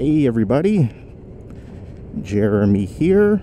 Hey everybody, Jeremy here.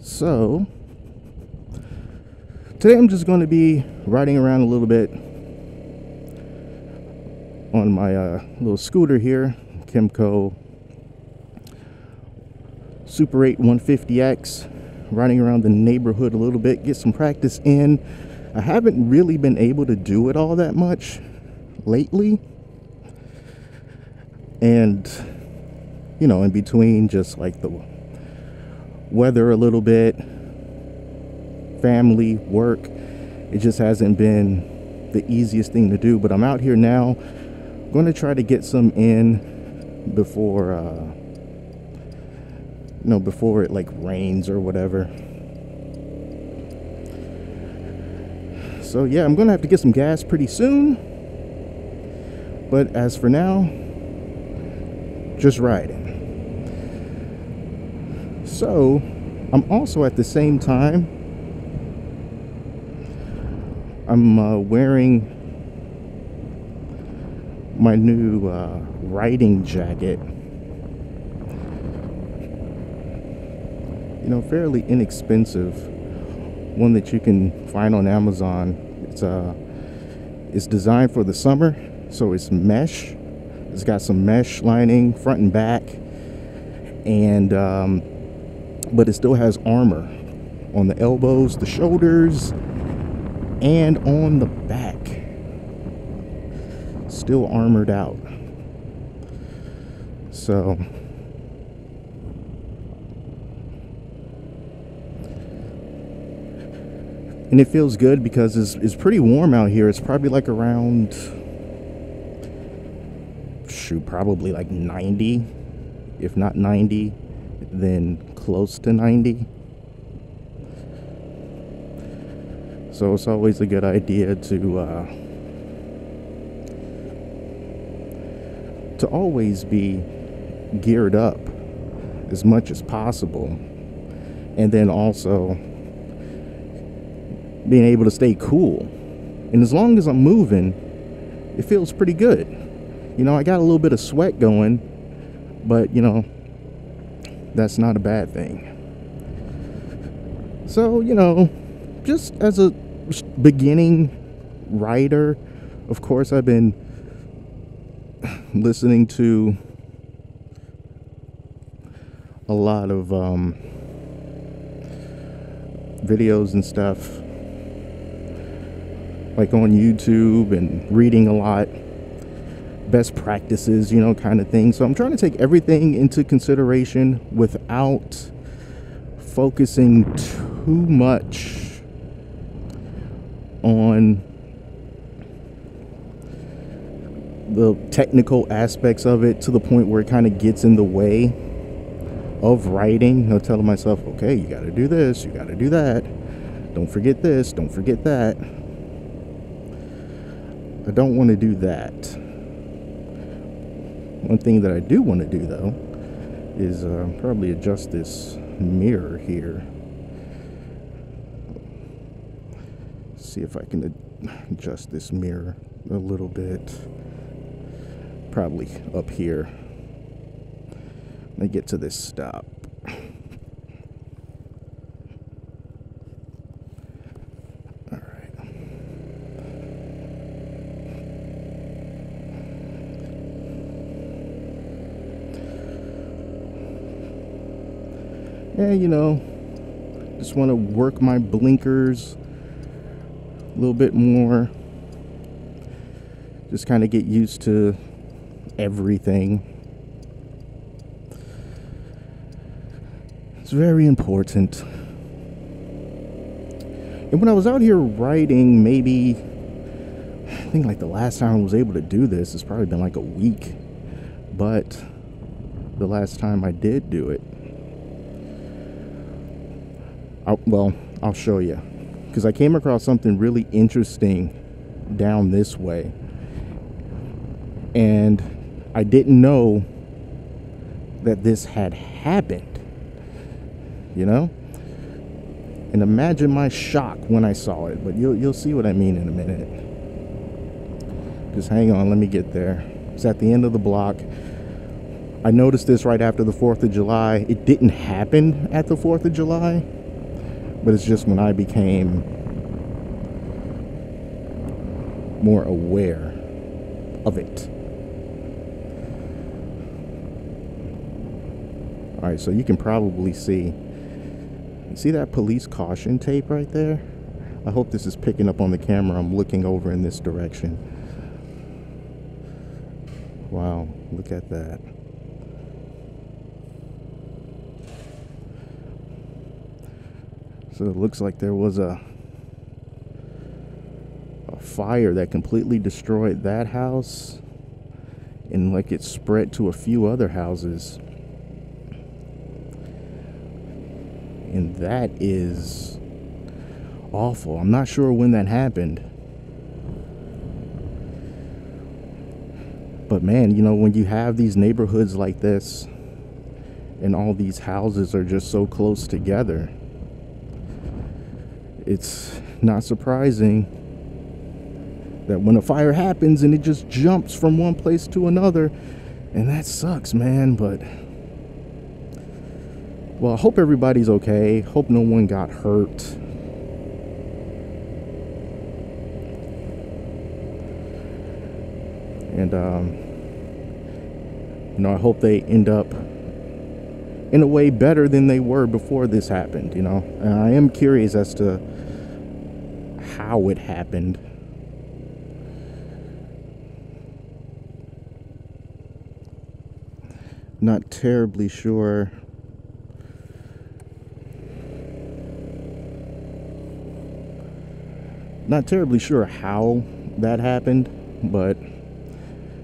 So today I'm just going to be riding around a little bit on my little scooter here, Kymco Super 8 150X. Riding around the neighborhood a little bit, get some practice in. I haven't really been able to do it all that much lately, and you know, in between just like the weather a little bit, family, work, it just hasn't been the easiest thing to do. But I'm out here now. I'm going to try to get some in before before it like rains or whatever. So yeah, I'm gonna have to get some gas pretty soon, but as for now, just riding. So I'm also at the same time, I'm wearing my new riding jacket. You know, fairly inexpensive one that you can find on Amazon. It's designed for the summer, so it's mesh. It's got some mesh lining front and back, and but it still has armor on the elbows, the shoulders, and on the back. Still armored out. So and it feels good because it's pretty warm out here. It's probably like around, shoot, probably like 90, if not 90, then close to 90. So it's always a good idea to always be geared up as much as possible, and then also being able to stay cool. And as long as I'm moving, it feels pretty good. You know, I got a little bit of sweat going, but you know, that's not a bad thing. So you know, just as a beginning rider, of course I've been listening to a lot of videos and stuff like on YouTube, and reading a lot, best practices, you know, kind of thing. So I'm trying to take everything into consideration without focusing too much on the technical aspects of it to the point where it kind of gets in the way of riding. I'll tell myself, okay, you got to do this, you got to do that, don't forget this, don't forget that. I don't want to do that. One thing that I do want to do though is probably adjust this mirror here. See if I can adjust this mirror a little bit. Probably up here. Let me get to this stop. Yeah, you know, just want to work my blinkers a little bit more. Just kind of get used to everything. It's very important. And when I was out here riding, maybe, I think like the last time I was able to do this, it's probably been like a week. But the last time I did do it, I'll show you, because I came across something really interesting down this way, and I didn't know that this had happened, you know. And imagine my shock when I saw it, but you'll see what I mean in a minute. Just hang on, let me get there. It's at the end of the block. I noticed this right after the 4th of July. It didn't happen at the 4th of July, but it's just when I became more aware of it. All right, so you can probably see that police caution tape right there? I hope this is picking up on the camera. I'm looking over in this direction. Wow, look at that. So it looks like there was a fire that completely destroyed that house, and like it spread to a few other houses. And that is awful. I'm not sure when that happened. But man, you know, when you have these neighborhoods like this and all these houses are just so close together, it's not surprising that when a fire happens and it just jumps from one place to another, and that sucks, man, but... Well, I hope everybody's okay. Hope no one got hurt. And, you know, I hope they end up in a way better than they were before this happened, you know. And I am curious as to how it happened. Not terribly sure. Not terribly sure how that happened, but,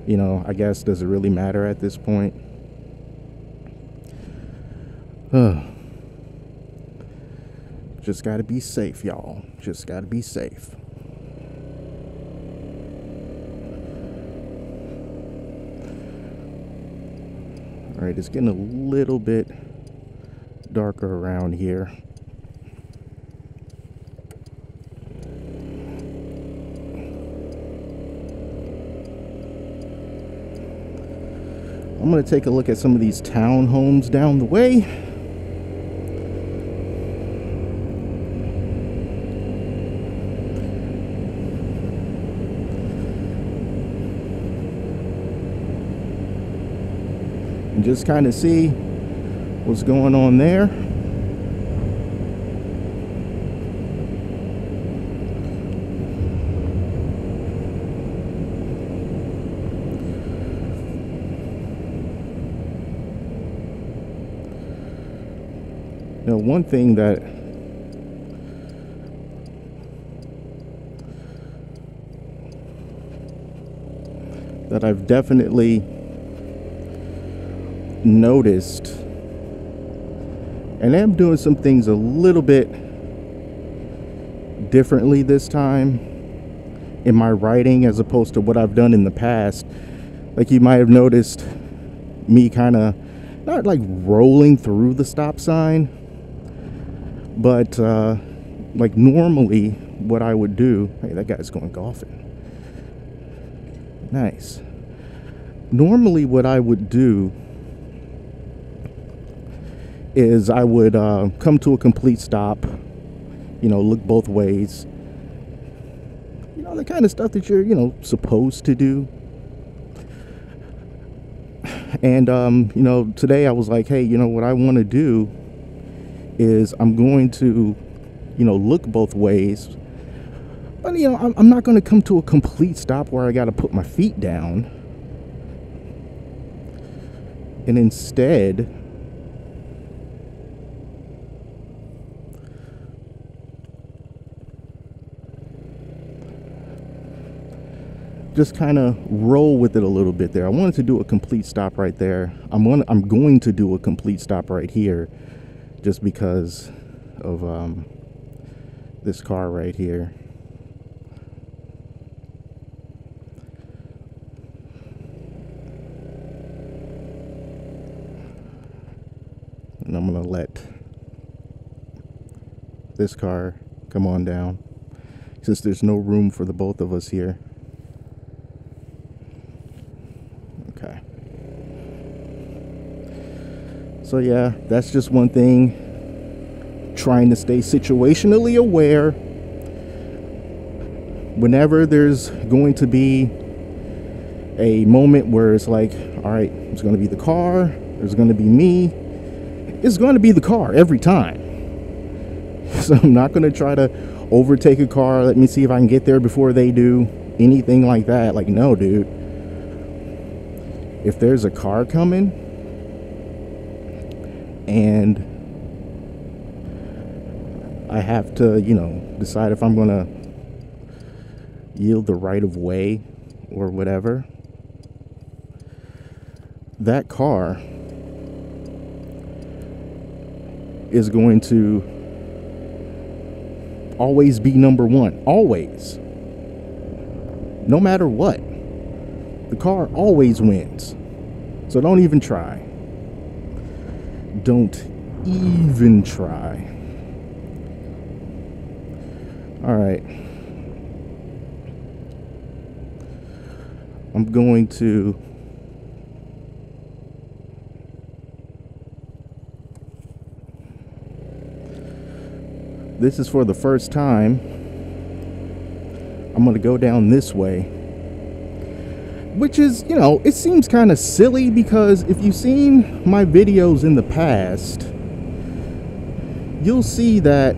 you know, I guess, does it really matter at this point? Just gotta be safe, y'all. Just gotta be safe. All right, it's getting a little bit darker around here. I'm going to take a look at some of these townhomes down the way. And just kind of see what's going on there. Now, one thing that I've definitely noticed, and I'm doing some things a little bit differently this time in my writing as opposed to what I've done in the past. Like, you might have noticed me kind of not like rolling through the stop sign, but like normally what I would do, hey, that guy's going golfing. Nice. Normally what I would do is I would come to a complete stop, you know, look both ways. You know, the kind of stuff that you're, you know, supposed to do. And, you know, today I was like, hey, you know, what I want to do is I'm going to, you know, look both ways, but, you know, I'm not going to come to a complete stop where I got to put my feet down. And instead, just kind of roll with it a little bit there. I wanted to do a complete stop right there. I'm going to do a complete stop right here, just because of this car right here. And I'm gonna let this car, come on down, since there's no room for the both of us here. Okay. So yeah, that's just one thing. Trying to stay situationally aware. Whenever there's going to be a moment where it's like, all right, it's going to be the car, there's going to be me, it's going to be the car every time. So I'm not going to try to overtake a car, let me see if I can get there before they do, anything like that. Like, no, dude. If there's a car coming and I have to, you know, decide if I'm going to yield the right of way or whatever, that car is going to always be number one, always, no matter what. The car always wins, so don't even try. Don't even try. All right, I'm going to this is for the first time. I'm gonna go down this way, which is, you know, it seems kind of silly, because if you've seen my videos in the past, you'll see that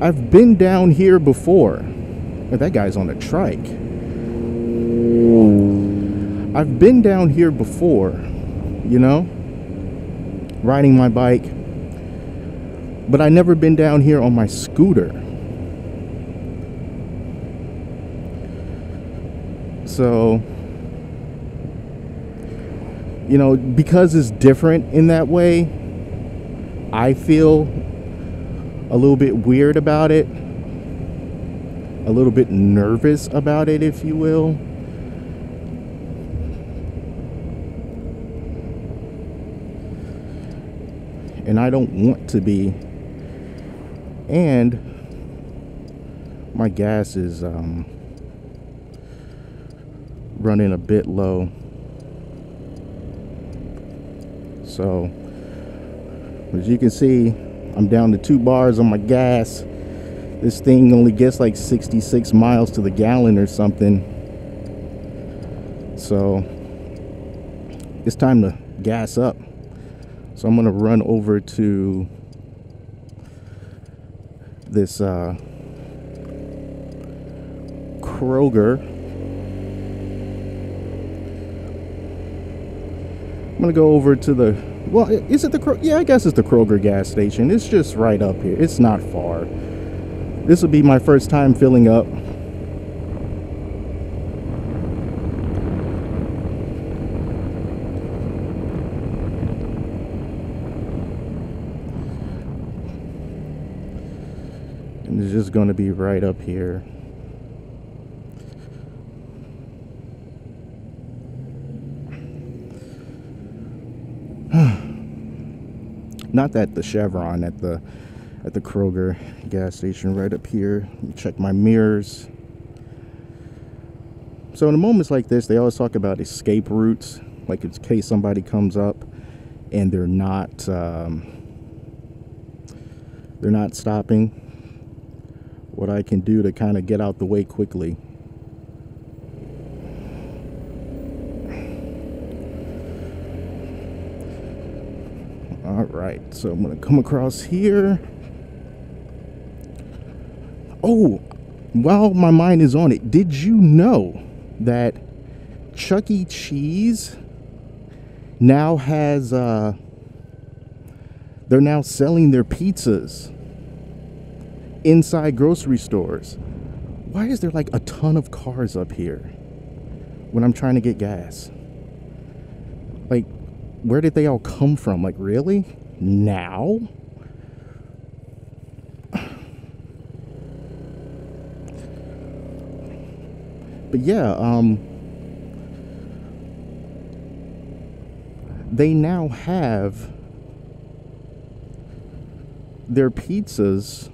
I've been down here before. Oh, that guy's on a trike. I've been down here before, you know, riding my bike, but I've never been down here on my scooter. So, you know, because it's different in that way, I feel a little bit weird about it, a little bit nervous about it, if you will. And I don't want to be. And my gas is running a bit low, so as you can see, I'm down to 2 bars on my gas. This thing only gets like 66 miles to the gallon or something, so it's time to gas up. So I'm gonna run over to this Kroger. I'm gonna go over to the, well, is it the Kroger? Yeah, I guess it's the Kroger gas station. It's just right up here. It's not far. This will be my first time filling up. It's just going to be right up here. Not that the Chevron at the Kroger gas station right up here. Let me check my mirrors. So in moments like this, they always talk about escape routes, like in case somebody comes up and they're not stopping. What I can do to kind of get out the way quickly. All right, so I'm gonna come across here. Oh, while my mind is on it, did you know that Chuck E Cheese now has they're now selling their pizzas inside grocery stores? Why is there like a ton of cars up here when I'm trying to get gas? Like, where did they all come from? Like, really? Now? But yeah, they now have their pizzas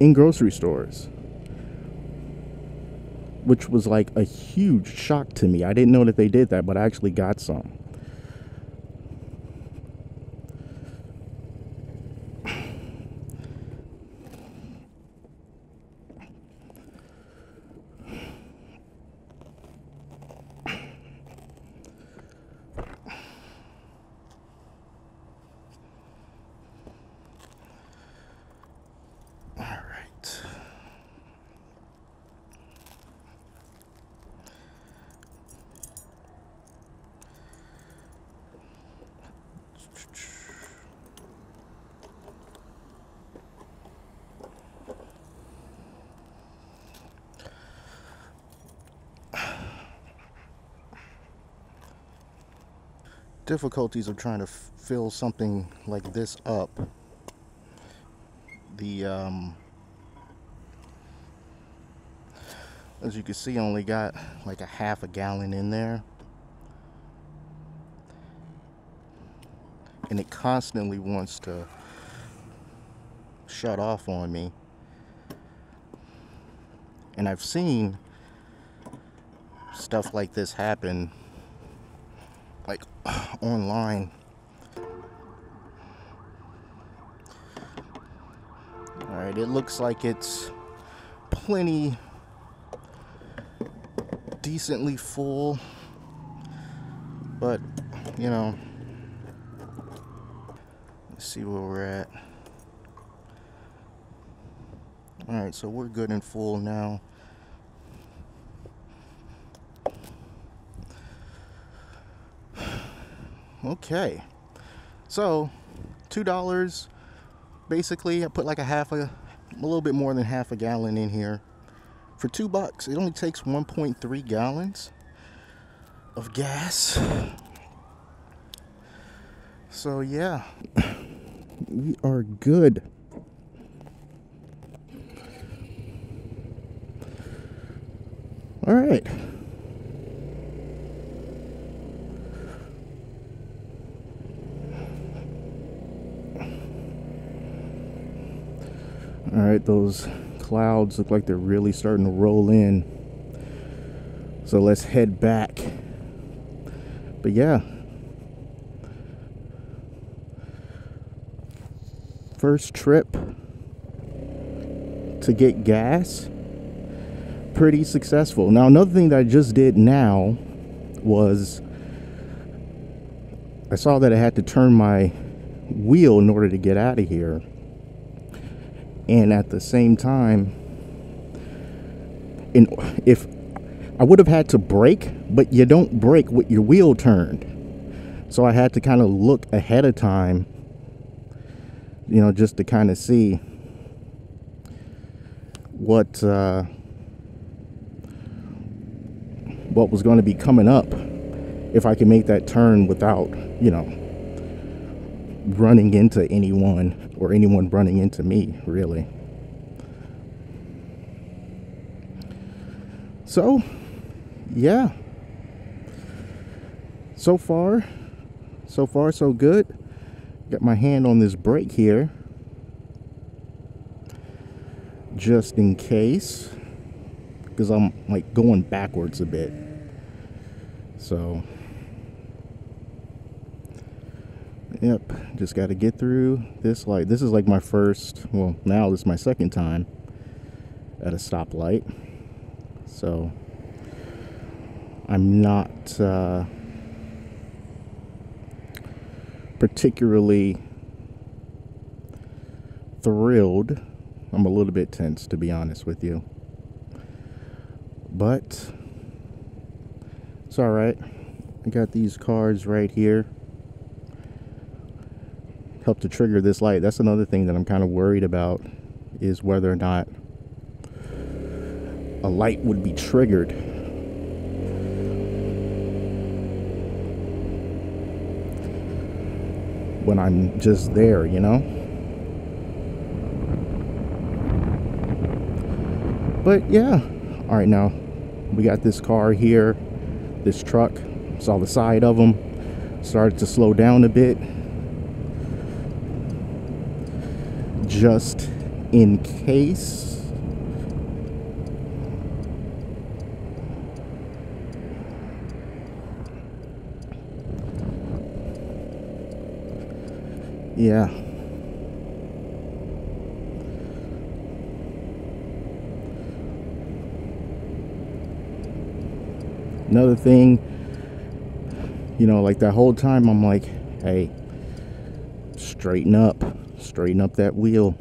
in grocery stores, which was like a huge shock to me. I didn't know that they did that, but I actually got some. Difficulties of trying to fill something like this up, the as you can see, I only got like a half a gallon in there, and it constantly wants to shut off on me. And I've seen stuff like this happen like online. All right, it looks like it's plenty decently full, but you know, let's see where we're at. All right, so we're good and full now. Okay, so $2 basically. I put like a little bit more than half a gallon in here for $2. It only takes 1.3 gallons of gas. So yeah, we are good. All right. All right, those clouds look like they're really starting to roll in. So let's head back. But yeah. First trip to get gas. Pretty successful. Now, another thing that I just did now was I saw that I had to turn my wheel in order to get out of here. And at the same time, if I would have had to brake, but you don't brake with your wheel turned. So I had to kind of look ahead of time, you know, just to kind of see what was going to be coming up if I could make that turn without, you know, running into anyone or anyone running into me, really. So yeah, so far so good. Got my hand on this brake here just in case, because I'm like going backwards a bit. So yep, just got to get through this light. This is like my first, well, now this is my second time at a stoplight. So I'm not particularly thrilled. I'm a little bit tense, to be honest with you. But it's all right. I got these cards right here. Help to trigger this light. That's another thing that I'm kind of worried about, is whether or not a light would be triggered. When I'm just there, you know? But yeah. Alright, now we got this car here, this truck. Saw the side of them. Started to slow down a bit. just in case. Yeah. Another thing, you know, like that whole time I'm like, hey, straighten up that wheel.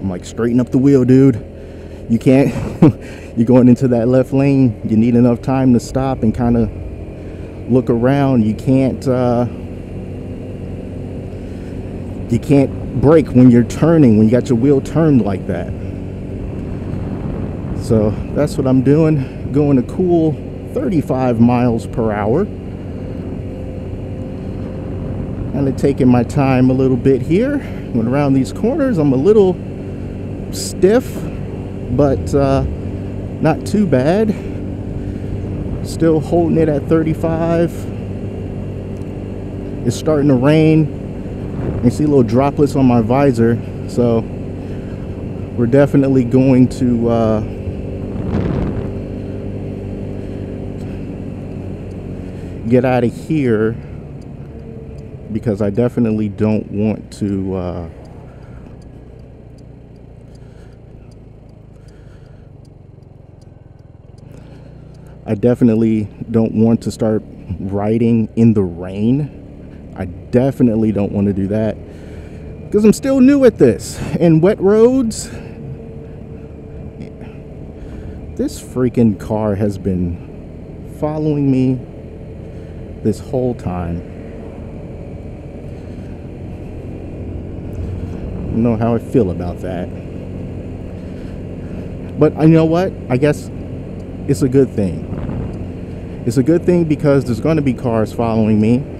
I'm like, straighten up the wheel, dude. You can't. You're going into that left lane. You need enough time to stop and kind of look around. You can't brake when you're turning, when you got your wheel turned like that. So that's what I'm doing, going a cool 35 miles per hour. Kind of taking my time a little bit here. Going around these corners, I'm a little stiff, but not too bad. Still holding it at 35. It's starting to rain. You can see little droplets on my visor, so we're definitely going to get out of here, because I definitely don't want to start riding in the rain. I definitely don't want to do that, because I'm still new at this. And wet roads. This freaking car has been following me this whole time. I don't know how I feel about that. But you know what? I guess it's a good thing. It's a good thing, because there's going to be cars following me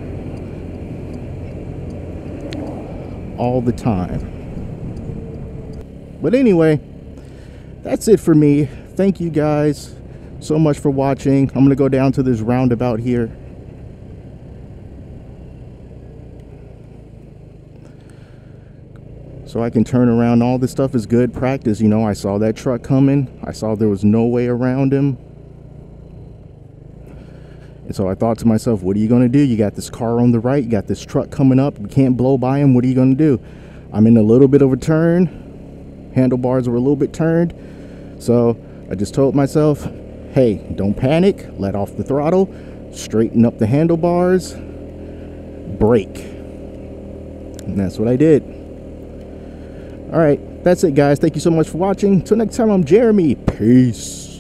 all the time. But anyway, that's it for me. Thank you guys so much for watching. I'm going to go down to this roundabout here. So I can turn around. All this stuff is good practice. You know, I saw that truck coming. I saw there was no way around him. And so I thought to myself, what are you going to do? You got this car on the right. You got this truck coming up. You can't blow by him. What are you going to do? I'm in a little bit of a turn. Handlebars were a little bit turned. So I just told myself, hey, don't panic. Let off the throttle. Straighten up the handlebars. Brake. And that's what I did. All right. That's it, guys. Thank you so much for watching. Till next time, I'm Jeremy. Peace.